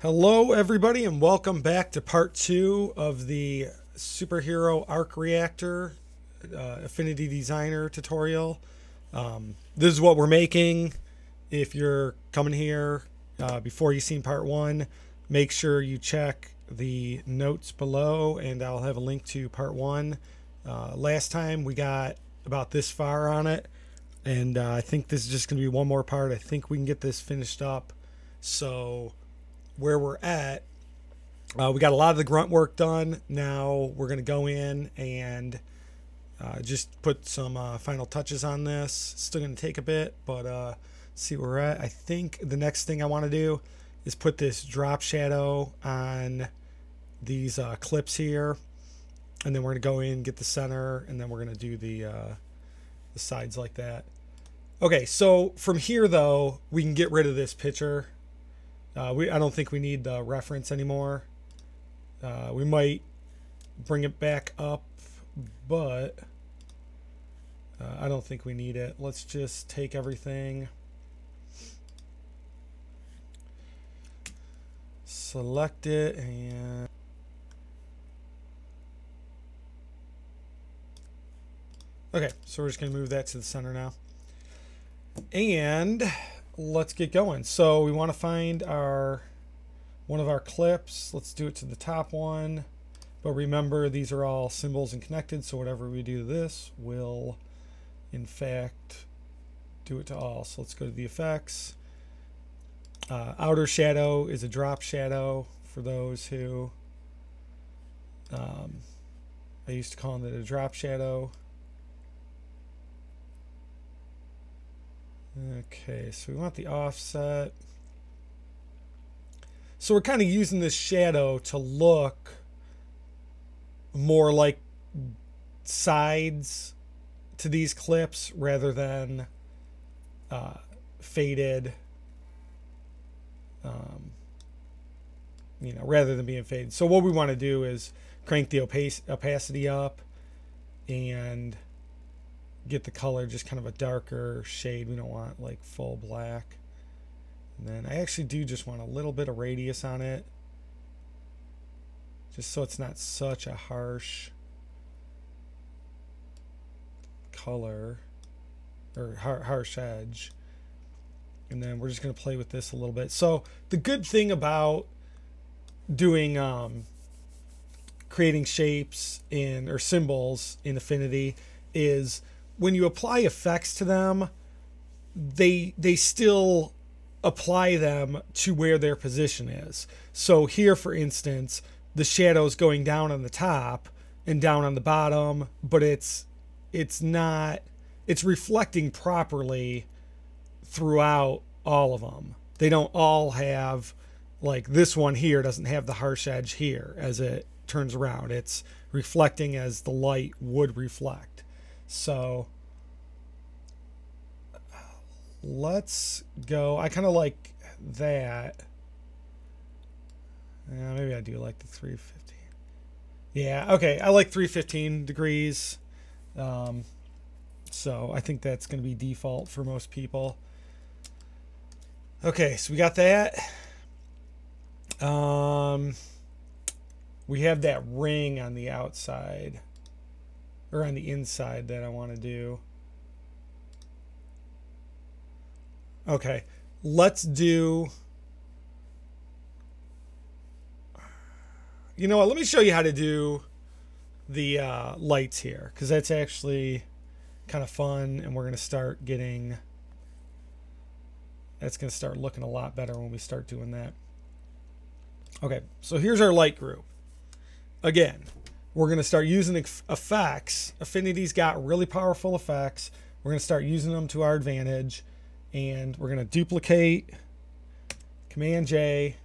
Hello everybody and welcome back to part 2 of the superhero arc reactor Affinity Designer tutorial. This is what we're making. If you're coming here before you've seen part 1, make sure you check the notes below and I'll have a link to part 1. Last time we got about this far on it and I think this is just going to be one more part. I think we can get this finished up. So where we're at, we got a lot of the grunt work done. Now we're going to go in and just put some final touches on this. Still going to take a bit, but see where we're at. I think the next thing I want to do is put this drop shadow on these clips here, and then we're going to go in, get the center, and then we're going to do the sides like that. Okay, so from here though, we can get rid of this picture. I don't think we need the reference anymore. We might bring it back up, but I don't think we need it. Let's just take everything, select it, and okay, so we're just going to move that to the center now. And let's get going. So we want to find our one of our clips. Let's do it to the top one, but remember these are all symbols and connected, so whatever we do to this will in fact do it to all. So let's go to the effects. Outer shadow is a drop shadow for those who I used to call it a drop shadow. Okay, so we want the offset. So we're kind of using this shadow to look more like sides to these clips rather than faded, you know, rather than being faded. So what we want to do is crank the opacity up and get the color just kind of a darker shade. We don't want like full black. And then I actually do just want a little bit of radius on it, just so it's not such a harsh color or harsh edge. And then we're just going to play with this a little bit. So the good thing about doing creating shapes in or symbols in Affinity is when you apply effects to them, they still apply them to where their position is. So here, for instance, the shadow's going down on the top and down on the bottom, but it's reflecting properly throughout all of them. They don't all have, like this one here doesn't have the harsh edge here as it turns around. It's reflecting as the light would reflect. So let's go. I kind of like that. Yeah, maybe I do like the 315. Yeah, okay. I like 315 degrees. So I think that's going to be default for most people. Okay, so we got that. We have that ring on the outside, or on the inside, that I want to do. Okay, let's do, you know what, let me show you how to do the lights here, because that's actually kind of fun, and we're going to start getting, that's going to start looking a lot better when we start doing that. Okay, so here's our light group. Again, we're going to start using effects. Affinity's got really powerful effects. We're going to start using them to our advantage. And we're going to duplicate, Command-J.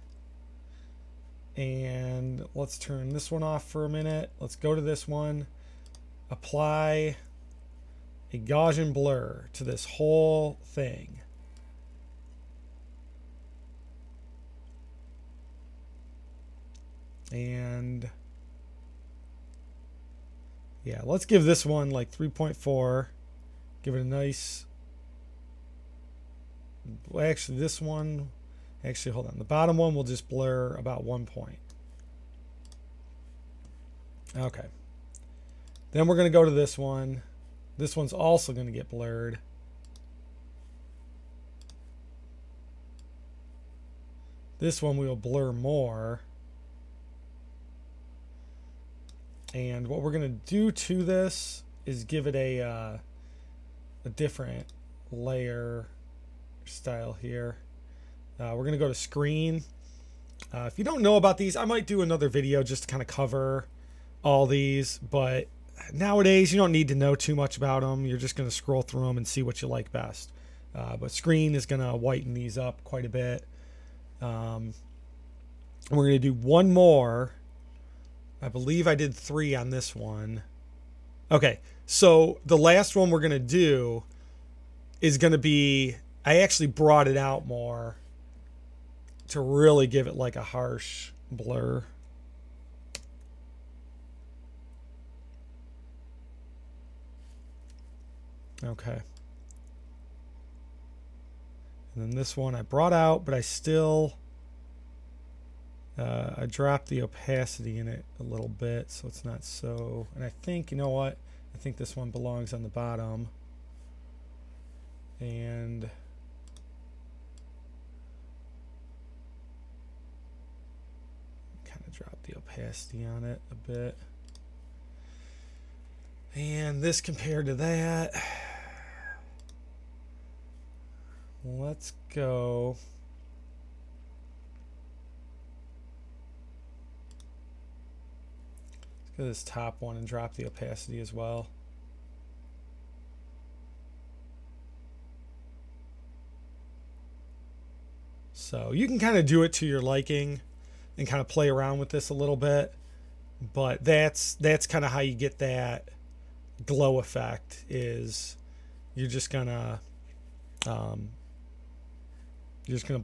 And let's turn this one off for a minute. Let's go to this one. Apply a Gaussian blur to this whole thing. And yeah, let's give this one like 3.4. Give it a nice, well, actually this one Actually, hold on. The bottom one will just blur about 1 point. Okay. Then we're going to go to this one. This one's also going to get blurred. This one we will blur more. And what we're going to do to this is give it a different layer style here. We're going to go to screen. If you don't know about these, I might do another video just to kind of cover all these, but nowadays you don't need to know too much about them. You're just going to scroll through them and see what you like best. But screen is going to whiten these up quite a bit. We're going to do one more. I believe I did 3 on this one. Okay, so the last one we're going to do is going to be, I actually brought it out more to really give it like a harsh blur. Okay. And then this one I brought out, but I still, I dropped the opacity in it a little bit, so it's not so, and I think, you know what? I think this one belongs on the bottom. And kind of drop the opacity on it a bit. And this compared to that, let's go. Let's go to this top one and drop the opacity as well. So you can kind of do it to your liking and kind of play around with this a little bit, but that's kind of how you get that glow effect. Is you're just gonna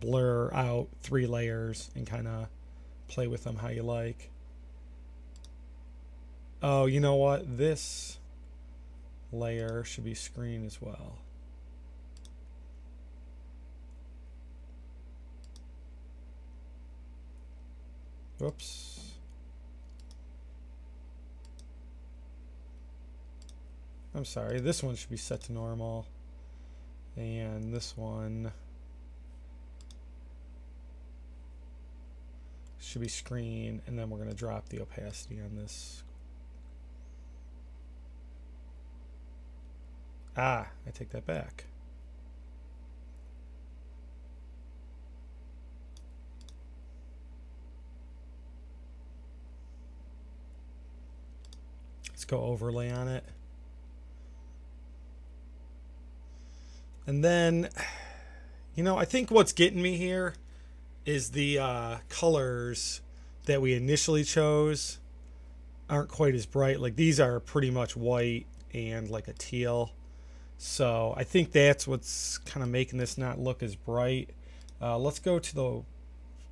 blur out 3 layers and kind of play with them how you like. Oh, you know what, this layer should be screen as well. Whoops. I'm sorry, this one should be set to normal, and this one should be screen, and then we're going to drop the opacity on this. Ah, I take that back. Let's go overlay on it. And then, you know, I think what's getting me here is the colors that we initially chose aren't quite as bright. Like these are pretty much white and like a teal. So I think that's what's kind of making this not look as bright. Let's go to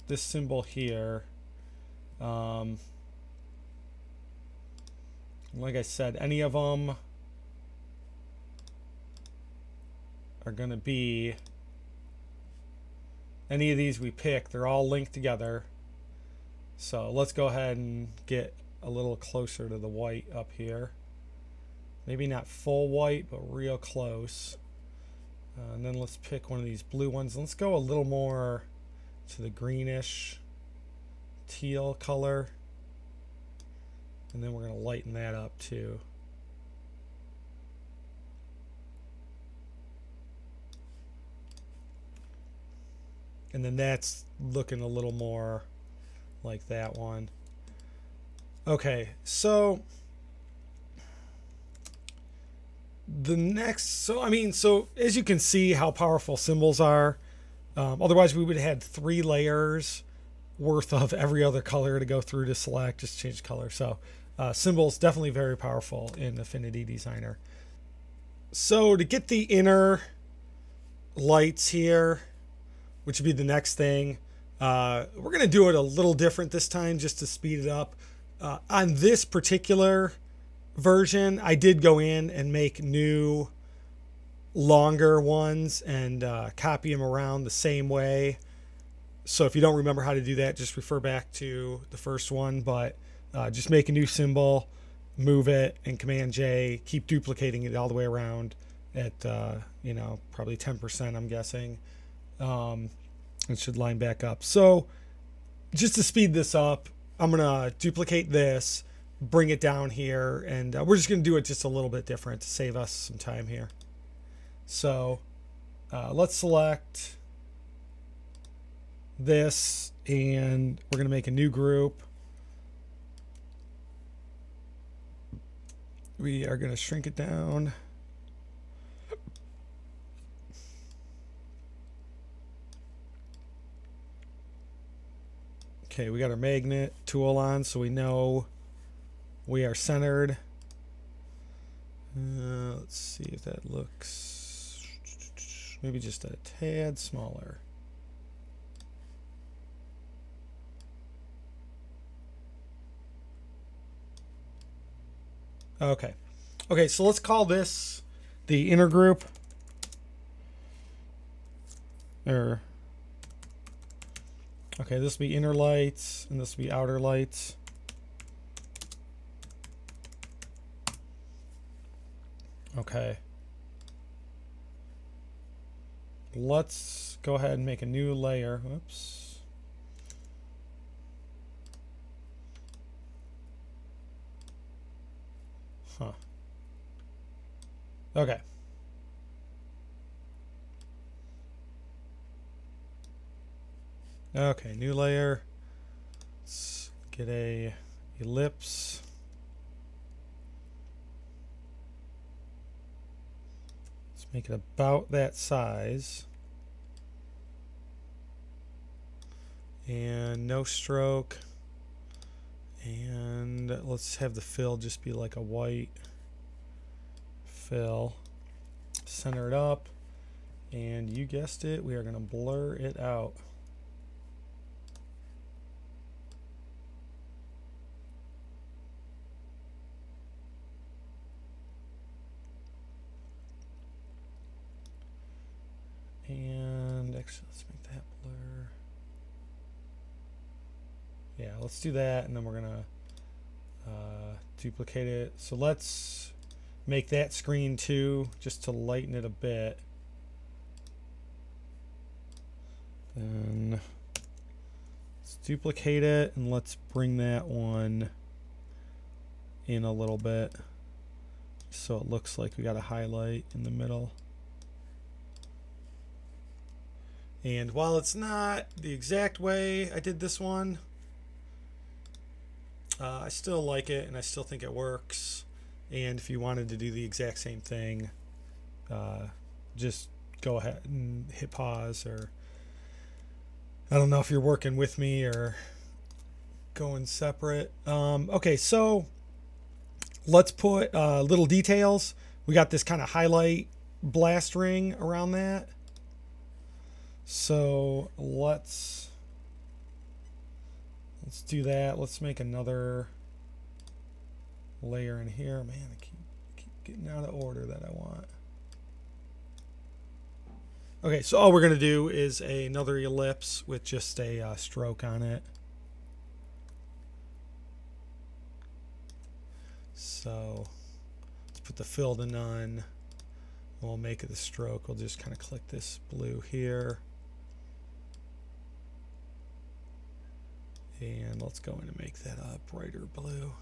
this symbol here. Like I said, any of them are going to be, any of these we pick, they're all linked together. So let's go ahead and get a little closer to the white up here. Maybe not full white, but real close. And then let's pick one of these blue ones. Let's go a little more to the greenish teal color, and then we're going to lighten that up too. And then that's looking a little more like that one. Okay, so the next, so as you can see how powerful symbols are. Otherwise we would have had 3 layers worth of every other color to go through to select, just change color. So symbols definitely very powerful in Affinity Designer. So to get the inner lights here, which would be the next thing. We're going to do it a little different this time just to speed it up. On this particular version, I did go in and make new longer ones and copy them around the same way. So if you don't remember how to do that, just refer back to the first one, but just make a new symbol, move it, and Command J, keep duplicating it all the way around at, you know, probably 10%, I'm guessing. It should line back up. So just to speed this up, I'm going to duplicate this, bring it down here, and we're just going to do it just a little bit different to save us some time here. So let's select this, and we're going to make a new group. We are going to shrink it down. Okay, we got our magnet tool on, so we know we are centered. Let's see if that looks maybe just a tad smaller. Okay. Okay, so let's call this the inner group. Or okay, this will be inner lights and this will be outer lights. Okay. Let's go ahead and make a new layer. Oops. Huh. Okay. Okay, new layer. Let's get a ellipse. Let's make it about that size. And no stroke. And let's have the fill just be like a white fill. Center it up, and you guessed it, we are going to blur it out. And actually, let's make that blur. Yeah, let's do that, and then we're gonna duplicate it. So let's make that screen too, just to lighten it a bit. Then let's duplicate it, and let's bring that one in a little bit, so it looks like we got a highlight in the middle. And while it's not the exact way I did this one, I still like it, and I still think it works. And if you wanted to do the exact same thing, just go ahead and hit pause, or I don't know if you're working with me or going separate. Okay, so let's put little details. We got this kind of highlight blast ring around that. So let's do that. Let's make another layer in here. Man, I keep getting out of order that I want. Okay, so all we're going to do is another ellipse with just a stroke on it. So let's put the fill to none. We'll make it the stroke. We'll just kind of click this blue here. And let's go in and make that a brighter blue.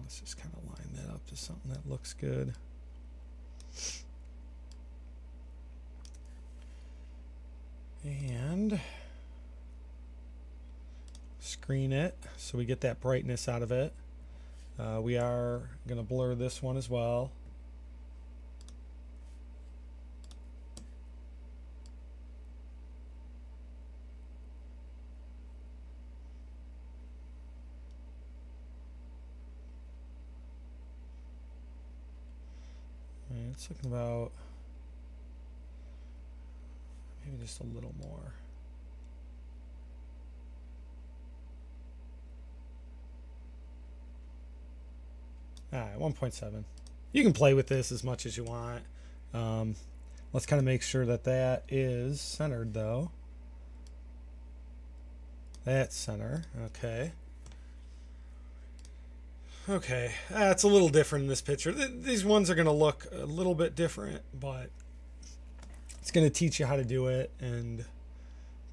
Let's just kind of line that up to something that looks good. And screen it so we get that brightness out of it. We are going to blur this one as well. It's looking about maybe just a little more. All right, 1.7. You can play with this as much as you want. Let's kind of make sure that that is centered though. That's center. Okay. Okay, it's a little different in this picture. These ones are going to look a little bit different, but it's going to teach you how to do it. And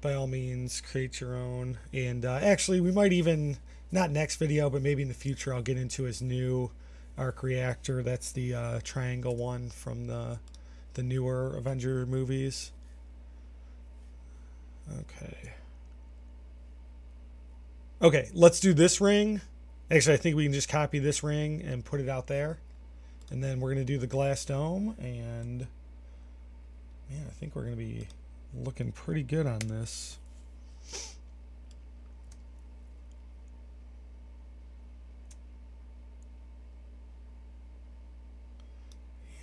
by all means, create your own. And actually, we might even, not next video, but maybe in the future, I'll get into his new Arc Reactor. That's the triangle one from the newer Avenger movies. Okay. Okay, let's do this ring. Actually, I think we can just copy this ring and put it out there. And then we're going to do the glass dome. And, man, I think we're going to be looking pretty good on this.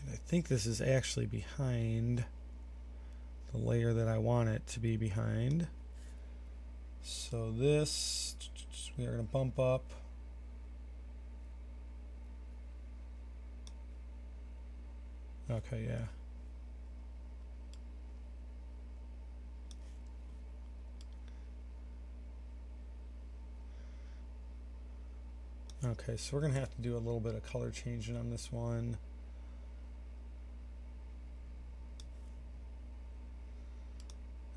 And I think this is actually behind the layer that I want it to be behind. So this, we are going to bump up. Okay, yeah. Okay, so we're going to have to do a little bit of color changing on this one.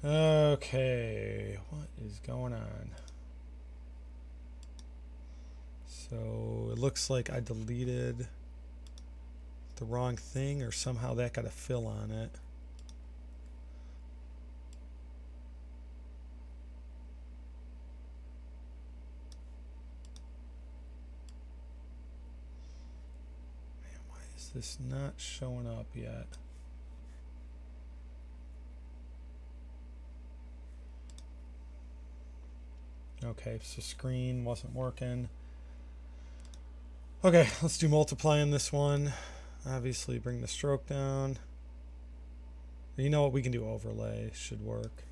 Okay, what is going on? So it looks like I deleted the wrong thing, or somehow that got a fill on it. Man, why is this not showing up yet? Okay, so screen wasn't working. Okay, let's do multiply on this one. Obviously bring the stroke down. You know what, we can do overlay, should work.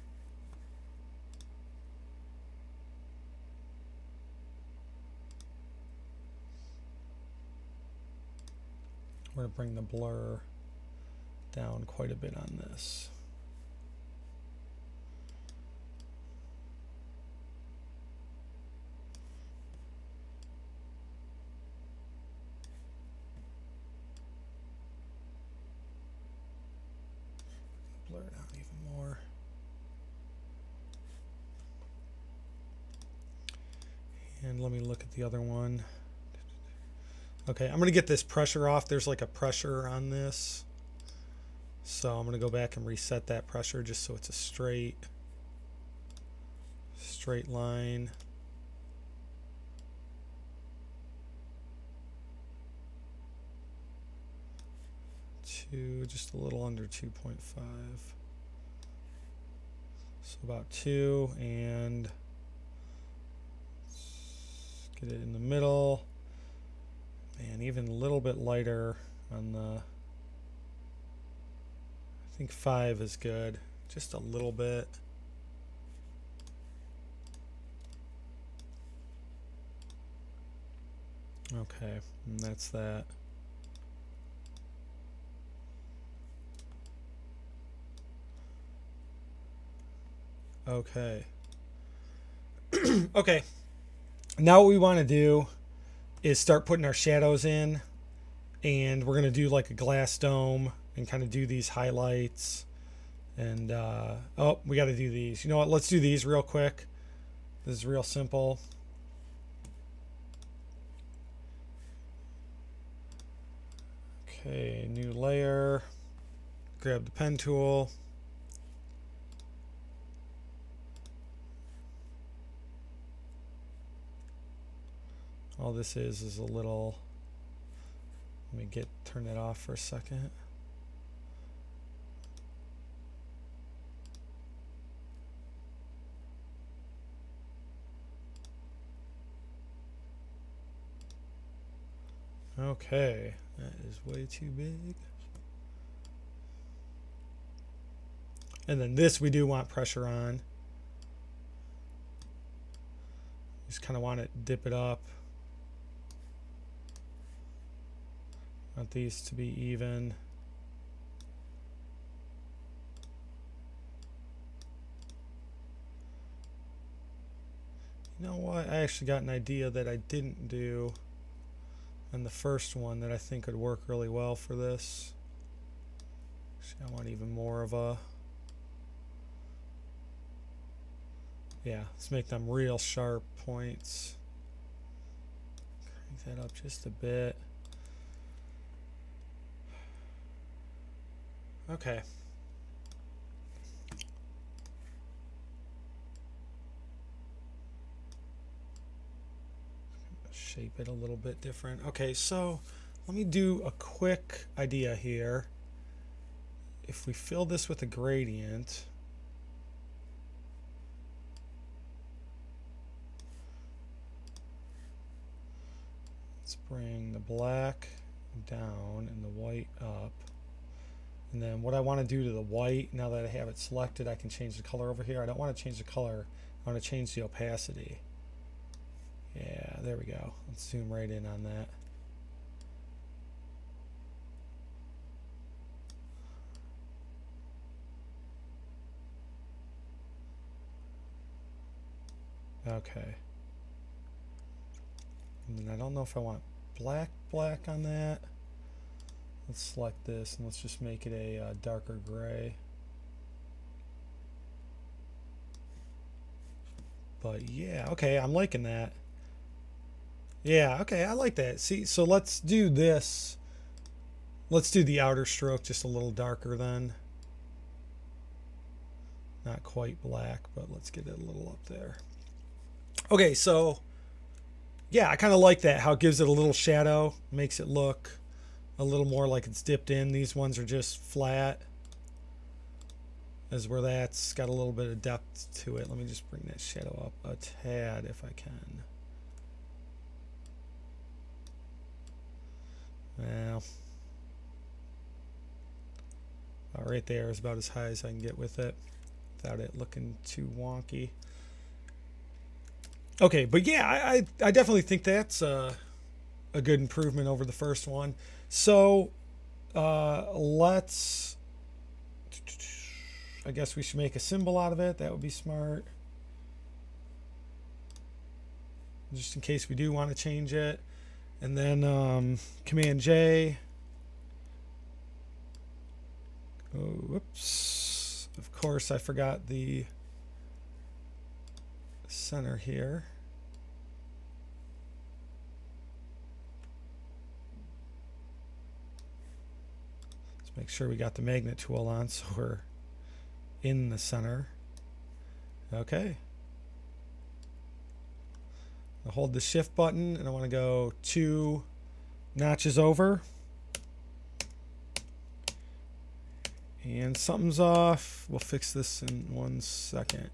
We're gonna bring the blur down quite a bit on this. Blur it out even more. And let me look at the other one. Okay, I'm going to get this pressure off. There's like a pressure on this. So I'm going to go back and reset that pressure just so it's a straight line. Just a little under 2.5, so about 2, and let's get it in the middle, and even a little bit lighter on the, I think 5 is good, just a little bit. Okay, and that's that. Okay. Okay. Now what we want to do is start putting our shadows in, and we're going to do like a glass dome and kind of do these highlights. And oh, we got to do these. You know what? Let's do these real quick. This is real simple. Okay, new layer. Grab the pen tool. All this is a little, let me turn that off for a second. Okay, that is way too big. And then this we do want pressure on. Just kind of want to dip it up. Want these to be even. You know what? I actually got an idea that I didn't do in the first one that I think would work really well for this. Actually, I want even more of a... Yeah, let's make them real sharp points. Crank that up just a bit. Okay. Shape it a little bit different. Okay, so let me do a quick idea here. If we fill this with a gradient, let's bring the black down and the white up. And then what I want to do to the white, now that I have it selected, I can change the color over here. I don't want to change the color. I want to change the opacity. Yeah, there we go. Let's zoom right in on that. Okay. And then I don't know if I want black on that. Let's select this and let's just make it a darker gray. But yeah, okay, I'm liking that. Yeah, okay, I like that. See, so let's do this. Let's do the outer stroke just a little darker then. Not quite black, but let's get it a little up there. Okay, so yeah, I kind of like that, how it gives it a little shadow, makes it look a little more like it's dipped in. These ones are just flat, as where that's got a little bit of depth to it. Let me just bring that shadow up a tad if I can. Well, about right there is about as high as I can get with it without it looking too wonky. Okay, but yeah, I definitely think that's a good improvement over the first one. So let's, I guess we should make a symbol out of it. That would be smart. Just in case we do want to change it. And then Command J. Oh, whoops. Of course, I forgot the center here. Let's make sure we got the magnet tool on so we're in the center. Okay. I'll hold the shift button and I want to go 2 notches over. And something's off. We'll fix this in 1 second.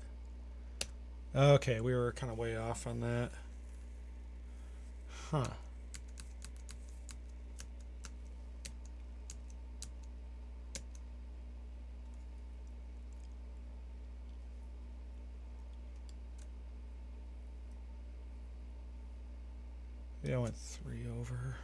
Okay, we were kind of way off on that. Huh. Yeah, I went 3 over.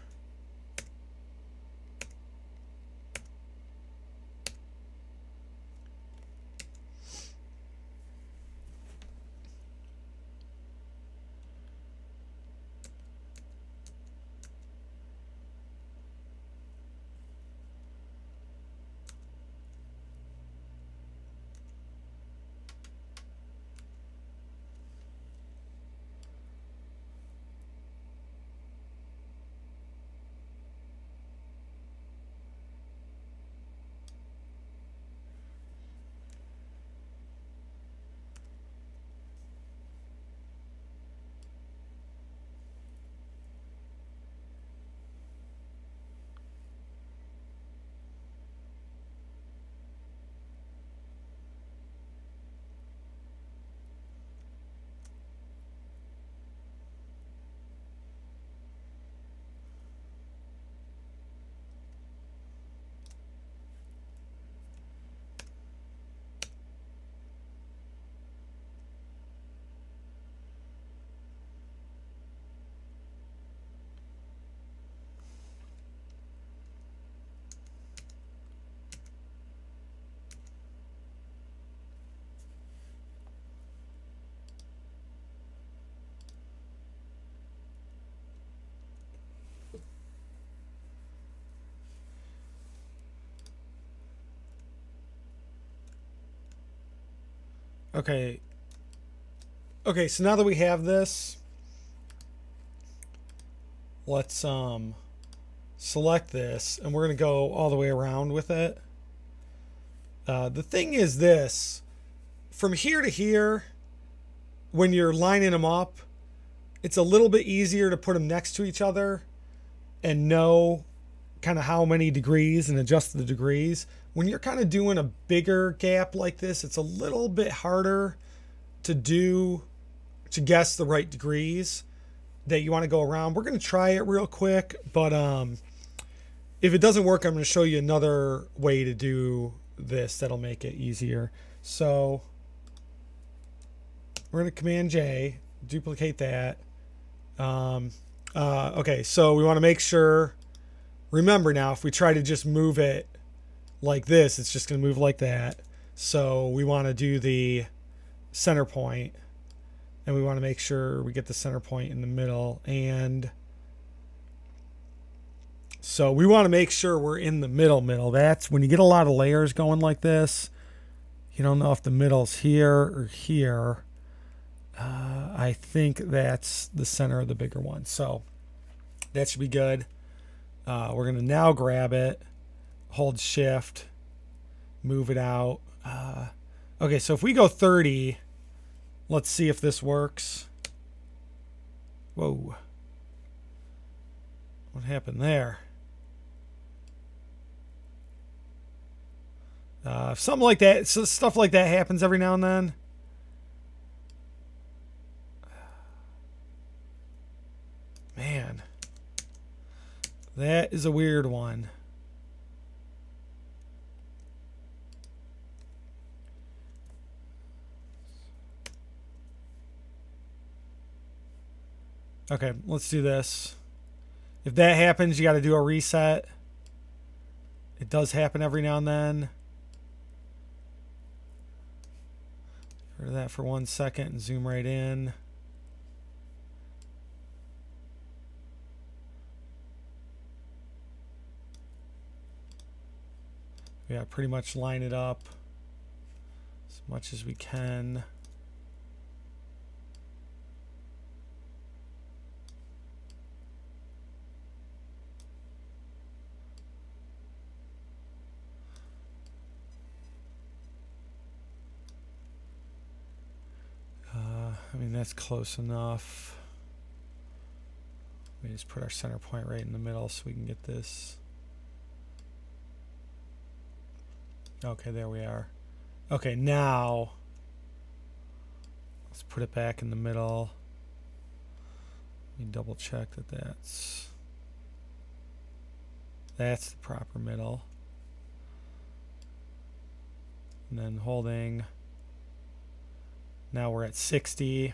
Okay. Okay, so now that we have this, let's select this, and we're going to go all the way around with it. The thing is this, from here to here, when you're lining them up, it's a little bit easier to put them next to each other and know kind of how many degrees and adjust the degrees. When you're kind of doing a bigger gap like this, it's a little bit harder to guess the right degrees that you want to go around. We're going to try it real quick, but if it doesn't work, I'm going to show you another way to do this that'll make it easier. So we're going to Command J, duplicate that. Okay, so we want to make sure, remember now, if we try to just move it like this, it's just going to move like that. So we want to do the center point, and we want to make sure we get the center point in the middle. And so we want to make sure we're in the middle. That's when you get a lot of layers going like this, you don't know if the middle's here or here. I think that's the center of the bigger one, so that should be good. We're going to now grab it, hold shift, move it out. Okay, so if we go 30, let's see if this works. Whoa. What happened there? Something like that. So stuff like that happens every now and then. Man. That is a weird one. Okay, let's do this. If that happens, you got to do a reset. It does happen every now and then. Get rid of that for 1 second and zoom right in. Yeah, pretty much line it up as much as we can. I mean, that's close enough. We just put our center point right in the middle so we can get this. Okay, there we are. Okay, now let's put it back in the middle. Let me double check that that's the proper middle. And then holding. Now we're at 60,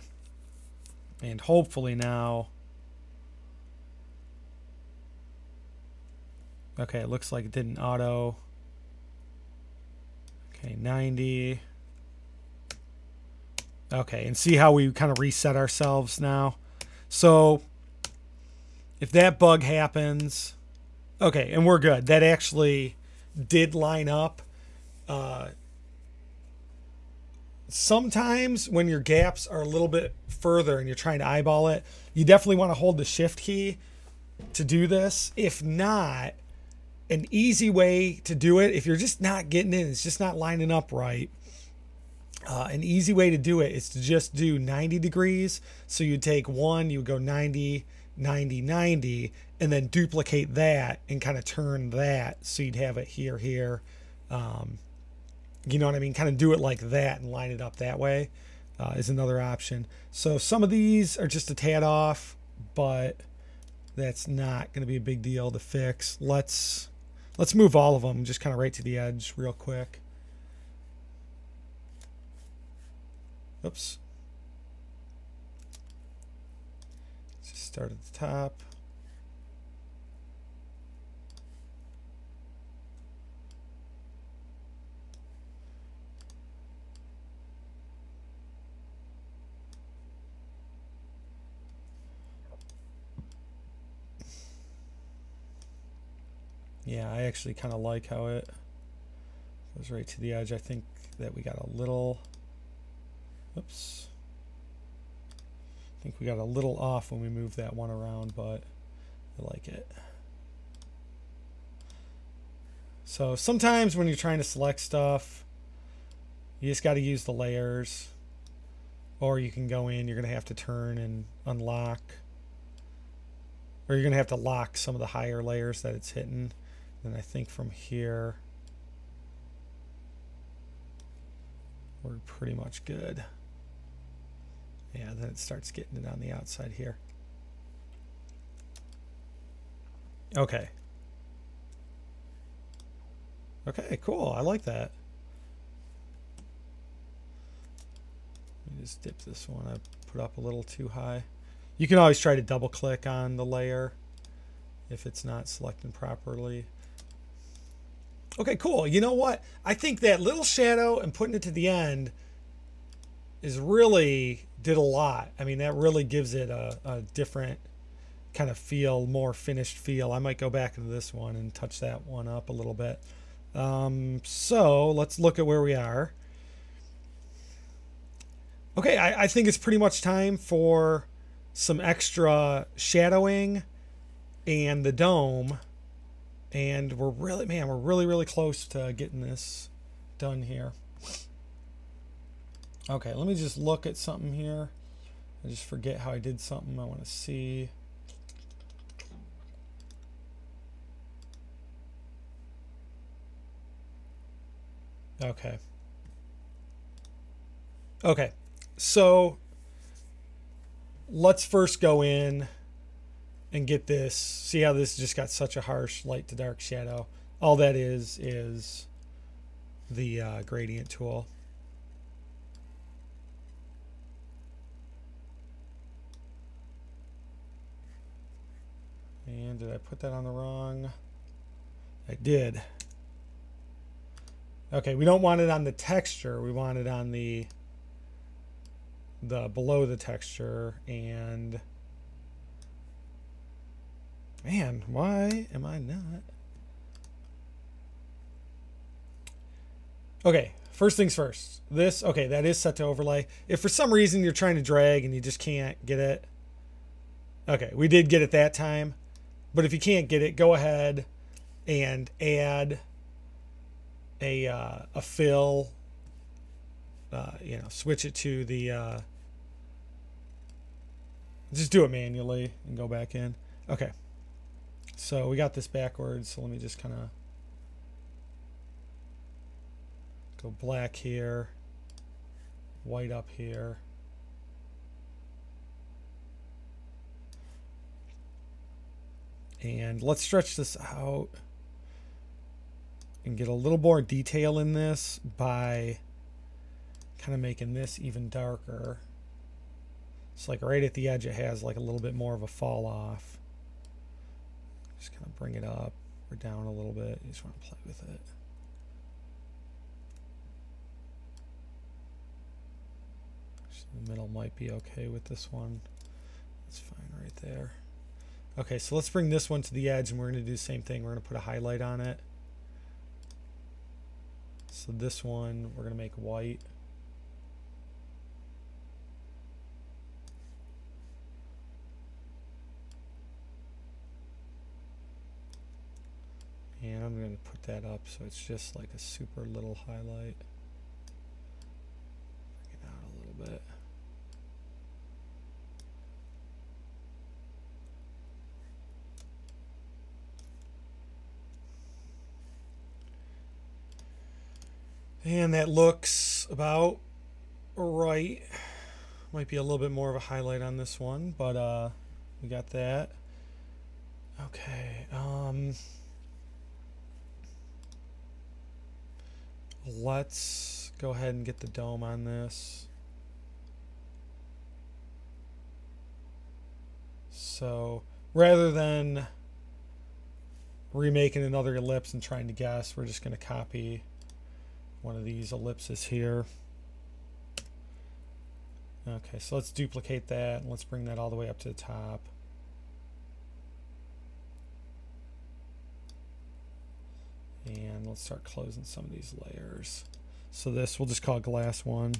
and hopefully now, okay, it looks like it didn't auto. Okay, 90. Okay, and see how we kind of reset ourselves now. So if that bug happens, okay, and we're good. That actually did line up. Sometimes when your gaps are a little bit further and you're trying to eyeball it, you definitely want to hold the shift key to do this. If not, an easy way to do it, if you're just not getting in, it's just not lining up right, an easy way to do it is to just do 90 degrees. So you take one, you would go 90, 90, 90, and then duplicate that and kind of turn that. So you'd have it here, here, you know what I mean? Kind of do it like that and line it up that way is another option. So some of these are just a tad off, but that's not going to be a big deal to fix. Let's move all of them just kind of right to the edge real quick. Oops. Let's just start at the top. Yeah, I actually kind of like how it goes right to the edge. I think that we got a little Oops. I think we got a little off when we moved that one around, but I like it. So sometimes when you're trying to select stuff, you just got to use the layers, or you can go in, you're going to have to turn and unlock, or you're going to have to lock some of the higher layers that it's hitting. And I think from here, we're pretty much good. Yeah, then it starts getting it on the outside here. Okay. Okay, cool. I like that. Let me just dip this one. I put up a little too high. You can always try to double click on the layer if it's not selected properly. Okay, cool. You know what? I think that little shadow and putting it to the end is really did a lot. I mean, that really gives it a different kind of feel, more finished feel. I might go back into this one and touch that one up a little bit. So let's look at where we are. Okay, I think it's pretty much time for some extra shadowing and the dome. And we're really, man, we're really, really close to getting this done here. Okay, let me just look at something here. I just forget how I did something. I want to see. Okay. Okay, so let's first go in and get this. See how this just got such a harsh light to dark shadow. All that is the gradient tool. And did I put that on the wrong? I did. Okay, we don't want it on the texture. We want it on the below the texture. And man, why am I not? Okay, first things first. This, okay, that is set to overlay. If for some reason you're trying to drag and you just can't get it. Okay, we did get it that time. But if you can't get it, go ahead and add a fill, you know, switch it to the, just do it manually and go back in. Okay. So we got this backwards. So let me just kind of go black here, white up here. And let's stretch this out and get a little more detail in this by kind of making this even darker. It's like right at the edge, it has like a little bit more of a fall off. Just kind of bring it up or down a little bit. You just want to play with it. Actually, the middle might be okay with this one. That's fine right there. Okay, so let's bring this one to the edge and we're going to do the same thing. We're going to put a highlight on it. So this one we're going to make white. And I'm going to put that up so it's just like a super little highlight. Bring it out a little bit. And that looks about right. Might be a little bit more of a highlight on this one, but we got that. Okay. Let's go ahead and get the dome on this. So rather than remaking another ellipse and trying to guess, we're just going to copy one of these ellipses here. Okay, so let's duplicate that and let's bring that all the way up to the top. And let's start closing some of these layers. So this we'll just call glass one.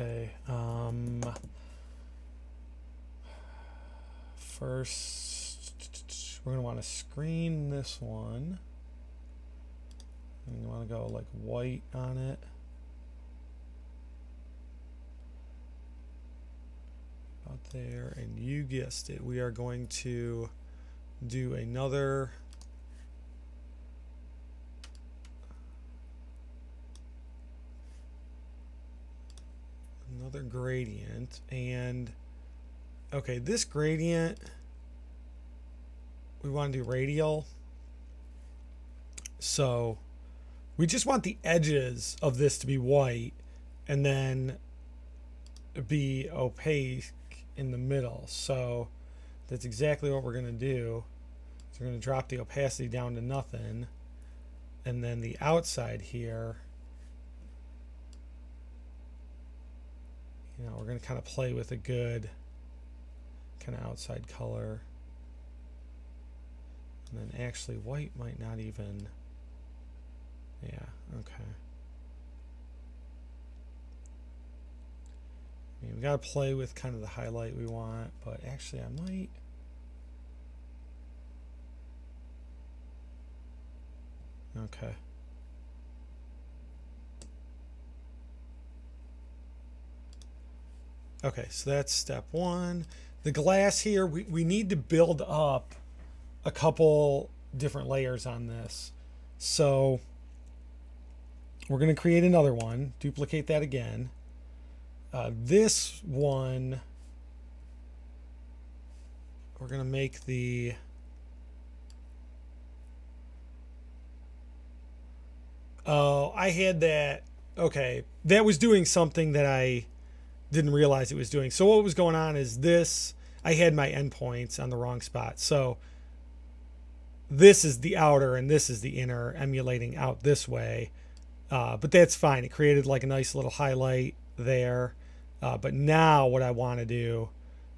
Okay. First, we're gonna want to screen this one. And you want to go like white on it. About there, and you guessed it, we are going to do another gradient. And okay, this gradient we want to do radial, so we just want the edges of this to be white and then be opaque in the middle. So that's exactly what we're going to do. So we're going to drop the opacity down to nothing, and then the outside here, you know, we're going to kind of play with a good kind of outside color. And then actually white might not even, yeah, okay. I mean, we got to play with kind of the highlight we want, but actually I might. Okay. Okay, so that's step one. The glass here, we need to build up a couple different layers on this. So we're going to create another one, duplicate that again. This one, we're going to make the oh, I had that. Okay, that was doing something that I didn't realize it was doing. So what was going on is this, I had my endpoints on the wrong spot. So this is the outer and this is the inner, emulating out this way. But that's fine. It created like a nice little highlight there. But now what I want to do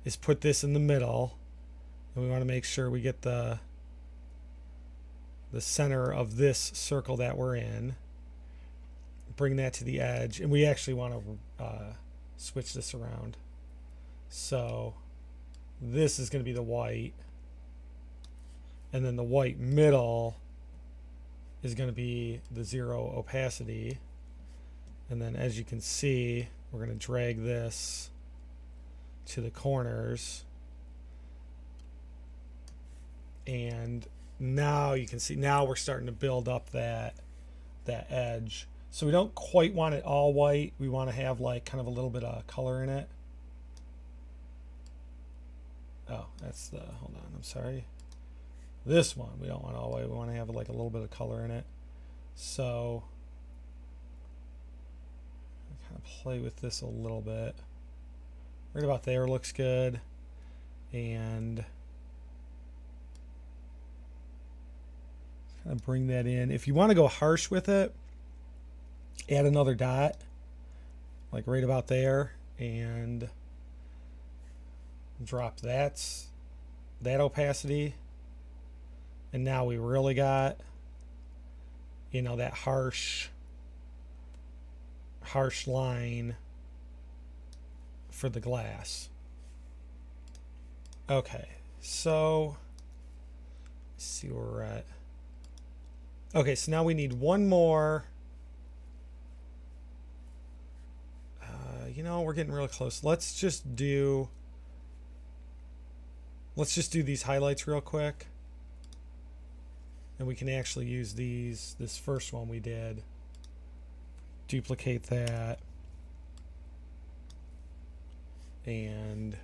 is put this in the middle, and we want to make sure we get the center of this circle that we're in. Bring that to the edge, and we actually want to switch this around. So this is going to be the white, and then the white middle is going to be the zero opacity. And then as you can see, we're going to drag this to the corners, and now you can see, now we're starting to build up that edge. So we don't quite want it all white. We want to have like kind of a little bit of color in it. Oh, that's the, hold on, I'm sorry. This one, we don't want all white. We want to have like a little bit of color in it. So I kind of play with this a little bit. Right about there looks good. And kind of bring that in. If you want to go harsh with it, add another dot like right about there and drop that opacity, and now we really got, you know, that harsh line for the glass. Okay, so let's see where we're at. Okay, so now we need one more. You know, we're getting real close. Let's just do these highlights real quick, and we can actually use these. This first one we did, duplicate that, and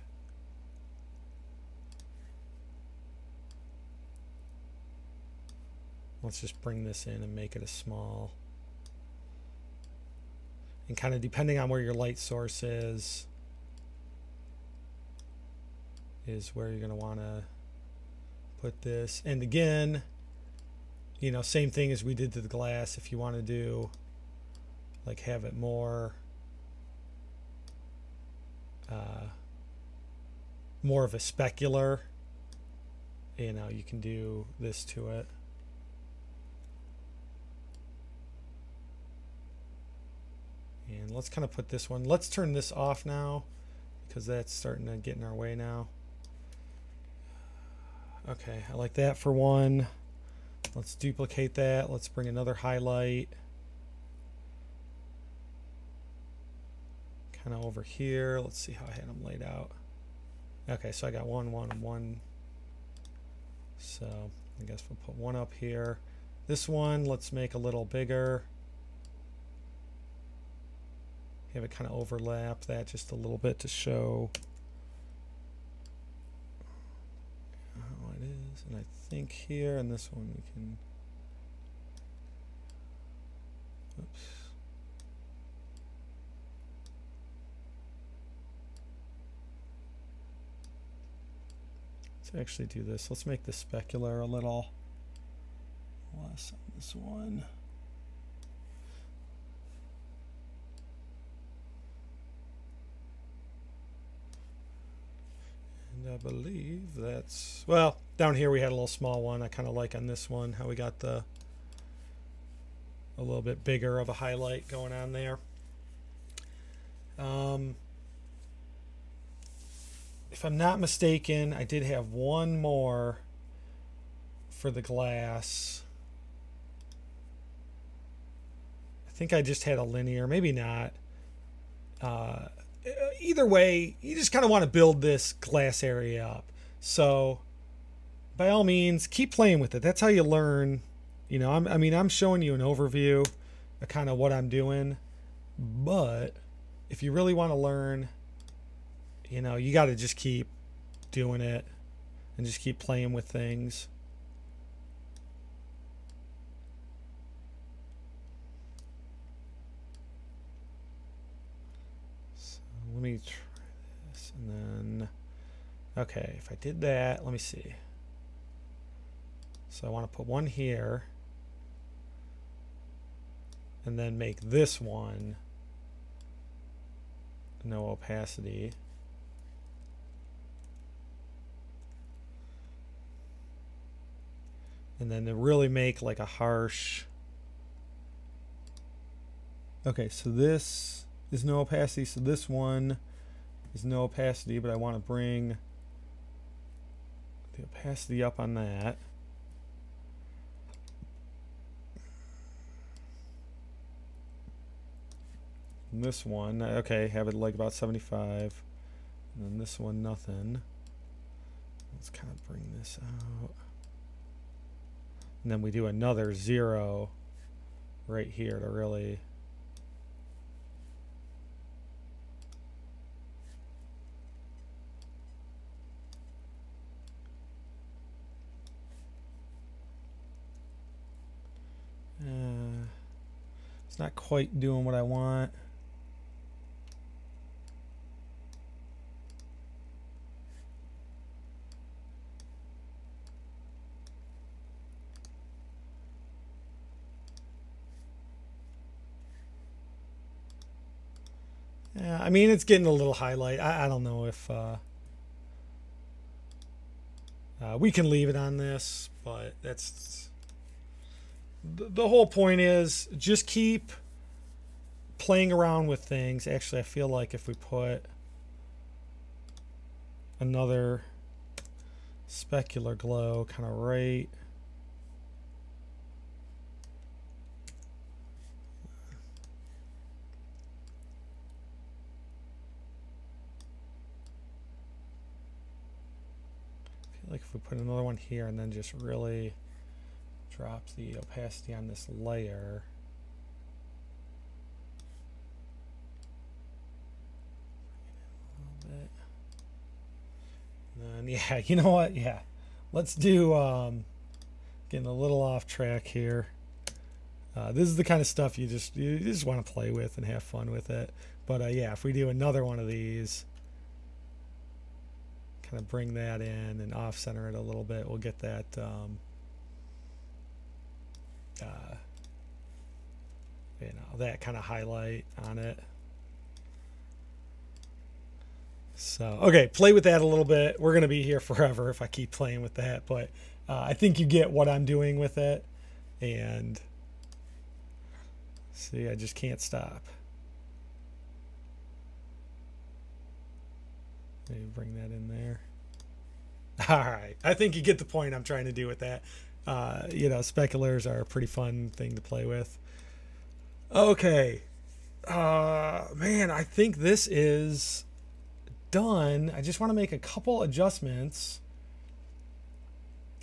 let's just bring this in and make it a small. And kind of depending on where your light source is where you're going to want to put this. And again, you know, same thing as we did to the glass. If you want to do like have it more more of a specular, you know, you can do this to it. And and let's kind of put this one, let's turn this off now because that's starting to get in our way now. Okay, I like that for one. Let's duplicate that. Let's bring another highlight kind of over here. Let's see how I had them laid out. Okay, so I got 1, 1, 1. So I guess we'll put one up here. This one, let's make a little bigger. Have it kind of overlap that just a little bit to show how it is. And I think here, and this one we can, oops. Let's actually do this. Let's make the specular a little less on this one. I believe that's, well, down here we had a little small one. I kind of like on this one how we got the a little bit bigger of a highlight going on there. If I'm not mistaken, I did have one more for the glass. I think I just had a linear, maybe not. Either way, you just kind of want to build this glass area up. So by all means, keep playing with it. That's how you learn. You know, I mean, I'm showing you an overview of kind of what I'm doing, but if you really want to learn, you know, you got to just keep doing it and just keep playing with things. Let me try this, and then, okay, if I did that, let me see. So I want to put one here, and then make this one no opacity. And then to really make like a harsh, okay, so this is no opacity, so this one is no opacity, but I want to bring the opacity up on that. And this one, okay, have it like about 75. And then this one, nothing. Let's kind of bring this out. And then we do another 0 right here to really, it's not quite doing what I want. Yeah, I mean, it's getting a little highlight. I don't know if we can leave it on this, but that's, the whole point is just keep playing around with things. Actually, I feel like if we put another specular glow kind of right, I feel like if we put another one here and then just really drop the opacity on this layer. Bring it in a little bit. And then, yeah, you know what? Yeah. Let's do, getting a little off track here. This is the kind of stuff you just want to play with and have fun with it. But yeah, if we do another one of these, kind of bring that in and off center it a little bit, we'll get that, you know, that kind of highlight on it. So okay, play with that a little bit. We're gonna be here forever if I keep playing with that, but I think you get what I'm doing with it. And see, I just can't stop. Maybe bring that in there. All right, I think you get the point I'm trying to do with that. You know, speculators are a pretty fun thing to play with. Okay, man, I think this is done. I just want to make a couple adjustments.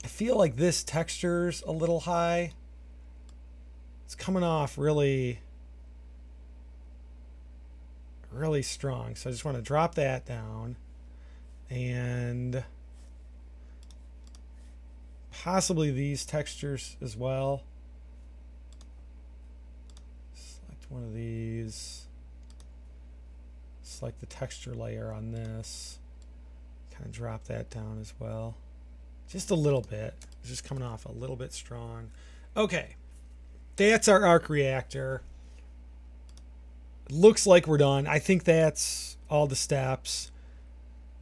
I feel like this texture's a little high. It's coming off really, really strong. So I just want to drop that down and possibly these textures as well. Select one of these. Select the texture layer on this. Kind of drop that down as well. Just a little bit. It's just coming off a little bit strong. Okay. That's our arc reactor. Looks like we're done. I think that's all the steps.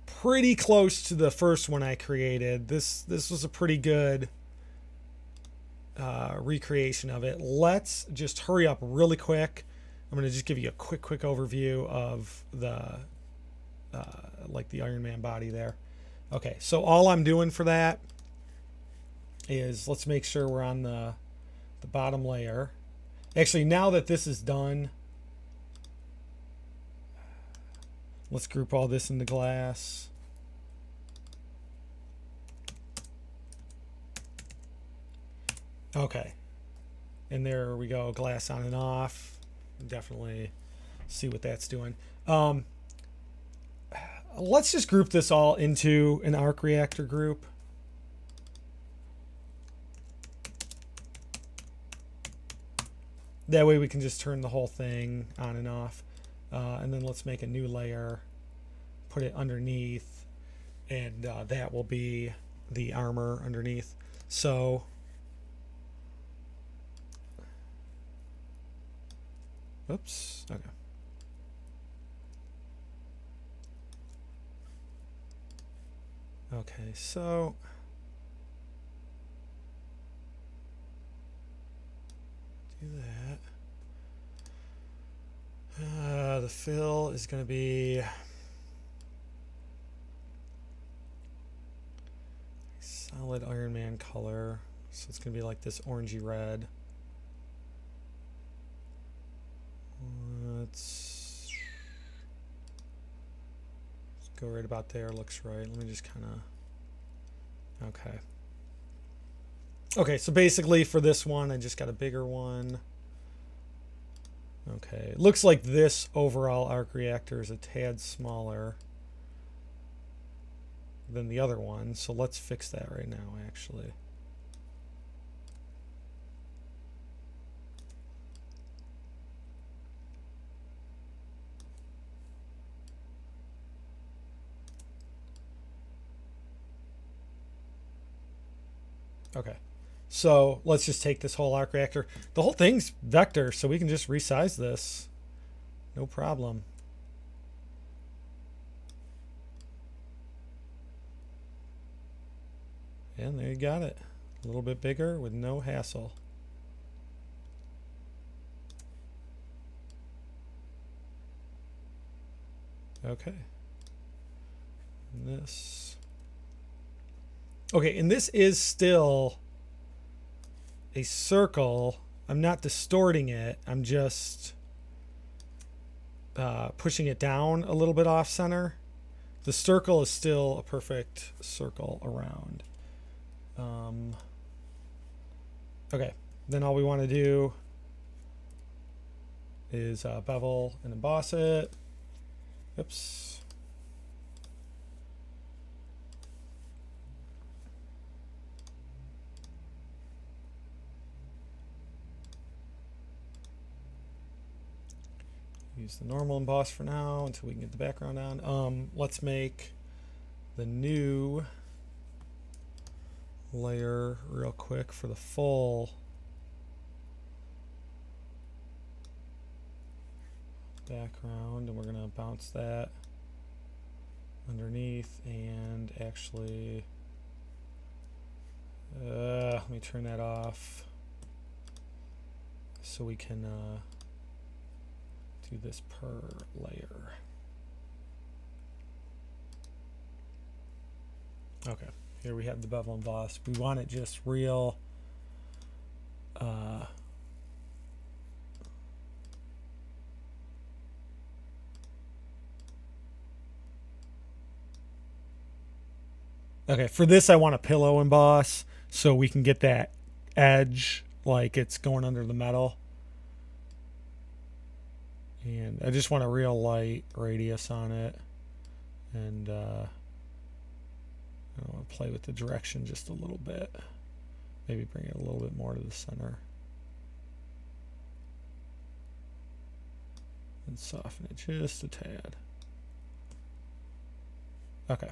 Pretty close to the first one I created. This was a pretty good recreation of it. Let's just hurry up really quick. I'm going to just give you a quick overview of the like the Iron Man body there. Okay, so all I'm doing for that is, let's make sure we're on the bottom layer. Actually, now that this is done, let's group all this into glass. Okay, and there we go, glass on and off. Definitely see what that's doing. Let's just group this all into an arc reactor group. That way we can just turn the whole thing on and off. And then let's make a new layer, put it underneath, and that will be the armor underneath. So oops, okay. Okay, so do that. The fill is going to be solid Iron Man color, so it's going to be like this orangey red. Let's go right about there. Looks right. Let me just kind of, okay. Okay, so basically for this one, I just got a bigger one. Okay, it looks like this overall arc reactor is a tad smaller than the other one, so let's fix that right now, actually. Okay. So let's just take this whole arc reactor. The whole thing's vector, so we can just resize this. No problem. And there you got it. A little bit bigger with no hassle. Okay. And this. Okay, and this is still a circle. I'm not distorting it. I'm just pushing it down a little bit off center. The circle is still a perfect circle around. Okay, then all we want to do is bevel and emboss it. Oops. Use the normal emboss for now until we can get the background on. Let's make the new layer real quick for the full background, and we're gonna bounce that underneath. And actually, let me turn that off so we can do this per layer. Okay, here we have the bevel embossed. We want it just real okay, for this I want a pillow emboss so we can get that edge like it's going under the metal. And I just want a real light radius on it. And I want to play with the direction just a little bit. Maybe bring it a little bit more to the center. And soften it just a tad. Okay.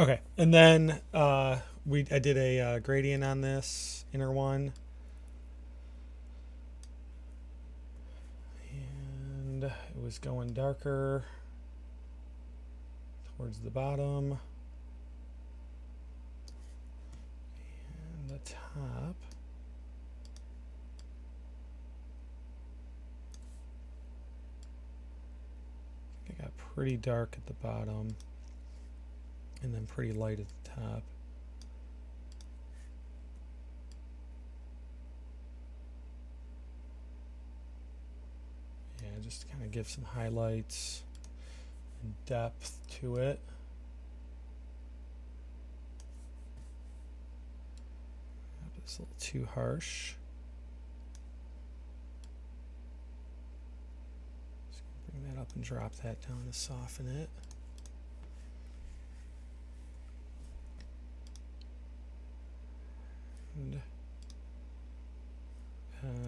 Okay, and then I did a gradient on this inner one. And it was going darker towards the bottom. And the top. I think it got pretty dark at the bottom. And then pretty light at the top. Yeah, just kind of give some highlights and depth to it. It's a little too harsh. Just gonna bring that up and drop that down to soften it.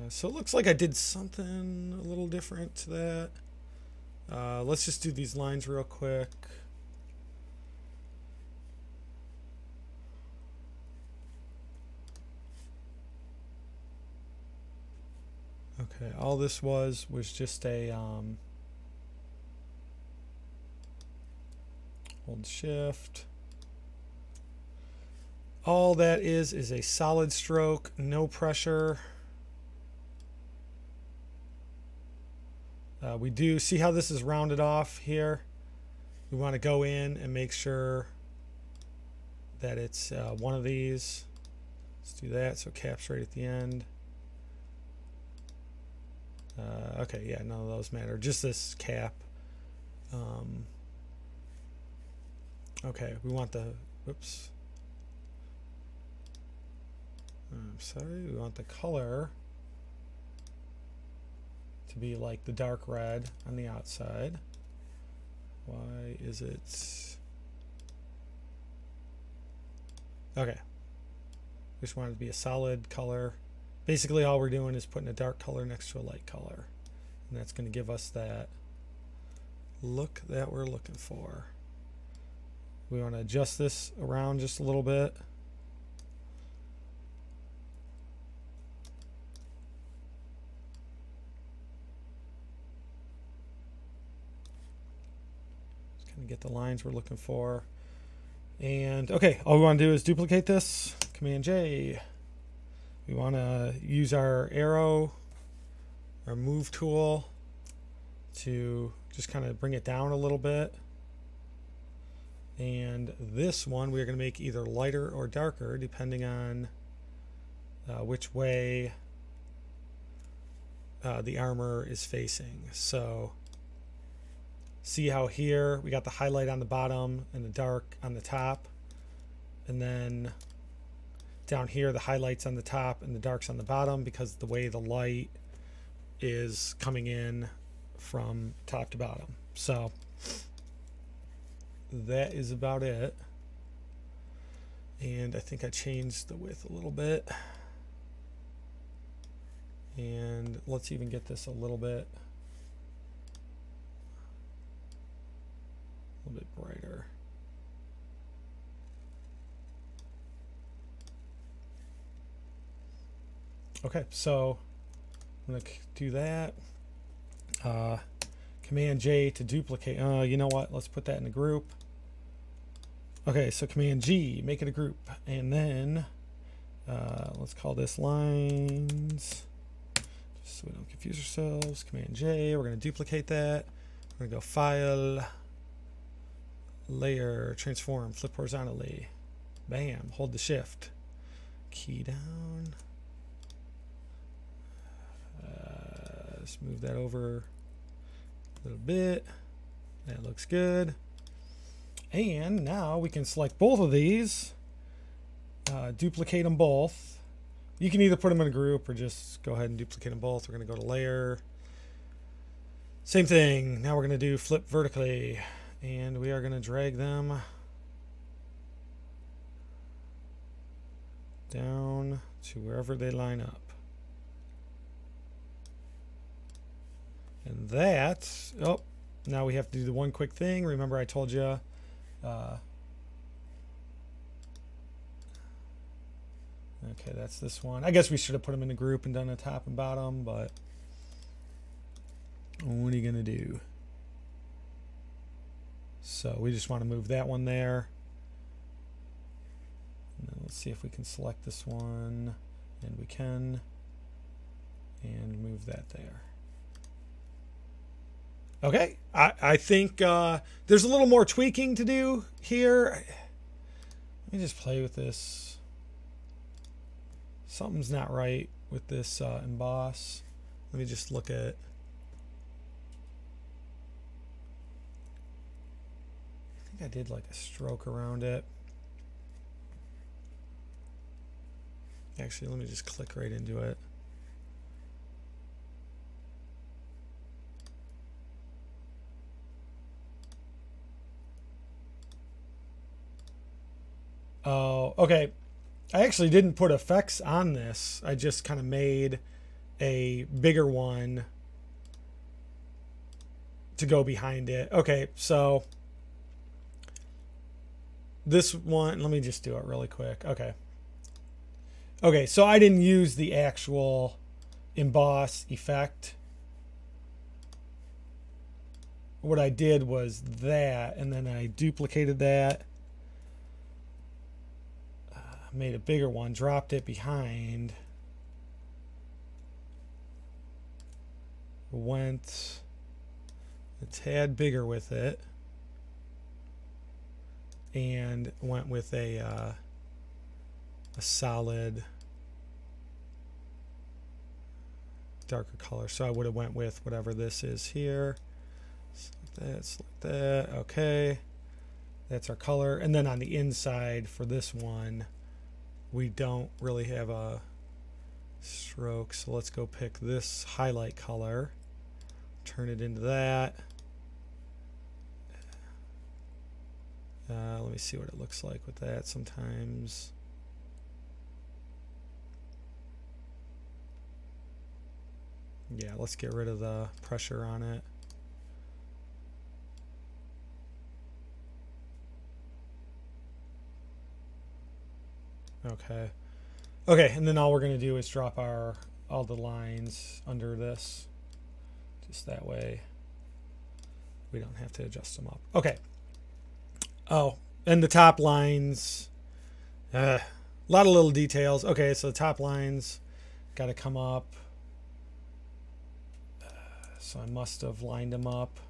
So it looks like I did something a little different to that. Let's just do these lines real quick. Okay, all this was just a hold shift. All that is a solid stroke, no pressure. We do see how this is rounded off here. We want to go in and make sure that it's one of these. Let's do that. So caps right at the end. Okay, yeah, none of those matter. Just this cap. Okay, we want the, whoops. I'm sorry, we want the color to be like the dark red on the outside. Why is it? Okay. We just want it to be a solid color. Basically all we're doing is putting a dark color next to a light color. And that's going to give us that look that we're looking for. We want to adjust this around just a little bit. Get the lines we're looking for. And okay, all we want to do is duplicate this. Command J. We want to use our arrow, our move tool, to just kind of bring it down a little bit. And this one we're going to make either lighter or darker depending on which way the armor is facing. So see how here we got the highlight on the bottom and the dark on the top, and then down here the highlights on the top and the darks on the bottom because the way the light is coming in from top to bottom. So that is about it. And I think I changed the width a little bit. And let's even get this a little bit brighter. Okay, so I'm gonna do that. Command J to duplicate. You know what? Let's put that in a group. Okay, so Command G, make it a group, and then let's call this lines, just so we don't confuse ourselves. Command J, we're gonna duplicate that. I'm going to go file, layer, transform, flip horizontally. Bam, hold the shift key down. Let's move that over a little bit. That looks good. And now we can select both of these, duplicate them both. You can either put them in a group or just go ahead and duplicate them both. We're going to go to layer. Same thing. Now we're going to do flip vertically, and we are going to drag them down to wherever they line up. And that, oh, now we have to do the one quick thing. Remember I told you okay, that's this one. I guess we should have put them in a group and done a top and bottom, but what are you going to do? So we just want to move that one there. And then let's see if we can select this one. And we can. And move that there. Okay, I think there's a little more tweaking to do here. Let me just play with this. Something's not right with this emboss. Let me just look at. I think I did like a stroke around it. Actually, let me just click right into it. Oh, okay. I actually didn't put effects on this. I just kind of made a bigger one to go behind it. Okay, so this one, let me just do it really quick. Okay. Okay, so I didn't use the actual emboss effect. What I did was that, and then I duplicated that. Made a bigger one, dropped it behind, went a tad bigger with it, and went with a solid darker color. So I would have went with whatever this is here. That's like that. Okay, that's our color. And then on the inside for this one, we don't really have a stroke, so let's go pick this highlight color, turn it into that. Let me see what it looks like with that sometimes. Yeah, let's get rid of the pressure on it. Okay. Okay, and then all we're going to do is drop our all the lines under this. Just that way we don't have to adjust them up. Okay. Oh, and the top lines. A lot of little details. Okay, so the top lines got to come up. So I must have lined them up.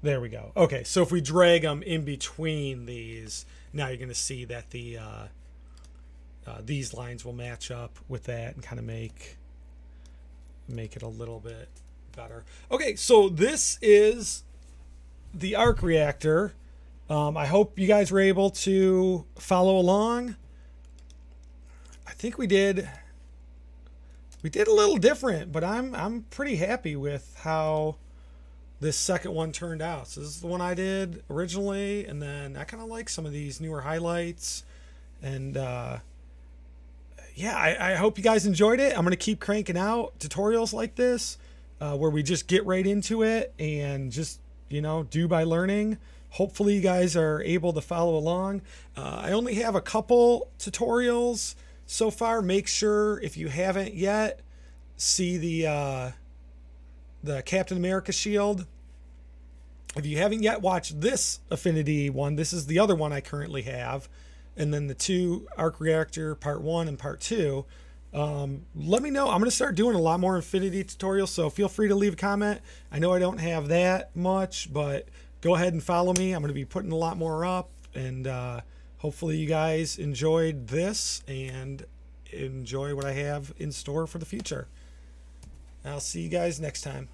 There we go. Okay, so if we drag them in between these, now you're going to see that the these lines will match up with that and kind of make it a little bit better. Okay, so this is the Arc Reactor. I hope you guys were able to follow along. I think we did a little different, but I'm pretty happy with how this second one turned out. So this is the one I did originally, and then I kind of like some of these newer highlights, and yeah, I hope you guys enjoyed it. I'm going to keep cranking out tutorials like this where we just get right into it and just, you know, do by learning. Hopefully you guys are able to follow along. I only have a couple tutorials so far. Make sure, if you haven't yet, see the Captain America shield. If you haven't yet watched this Affinity one, this is the other one I currently have, and then the two Arc Reactor Part 1 and Part 2. Let me know. I'm going to start doing a lot more Affinity tutorials, so feel free to leave a comment. I know I don't have that much, but go ahead and follow me. I'm going to be putting a lot more up, and hopefully you guys enjoyed this and enjoy what I have in store for the future. I'll see you guys next time.